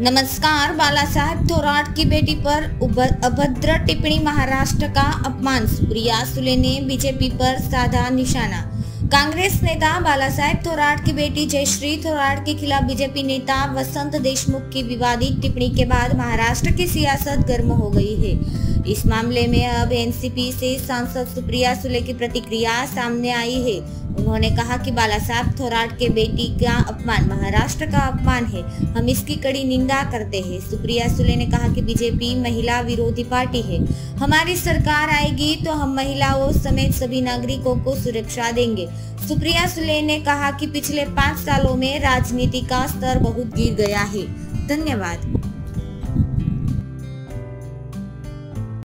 नमस्कार। बालासाहेब थोराट की बेटी पर अभद्र टिप्पणी, महाराष्ट्र का अपमान। सुप्रिया सुले ने बीजेपी पर साधा निशाना। कांग्रेस नेता बालासाहेब थोराट की बेटी जयश्री थोराट के खिलाफ बीजेपी नेता वसंत देशमुख की विवादित टिप्पणी के बाद महाराष्ट्र की सियासत गर्म हो गई है। इस मामले में अब एनसीपी से सांसद सुप्रिया सुले की प्रतिक्रिया सामने आई है। उन्होंने कहा कि बालासाहेब थोराट के बेटी का अपमान महाराष्ट्र का अपमान है, हम इसकी कड़ी निंदा करते हैं। सुप्रिया सुले ने कहा कि बीजेपी महिला विरोधी पार्टी है, हमारी सरकार आएगी तो हम महिलाओं समेत सभी नागरिकों को सुरक्षा देंगे। सुप्रिया सुले ने कहा कि पिछले 5 सालों में राजनीति का स्तर बहुत गिर गया है। धन्यवाद।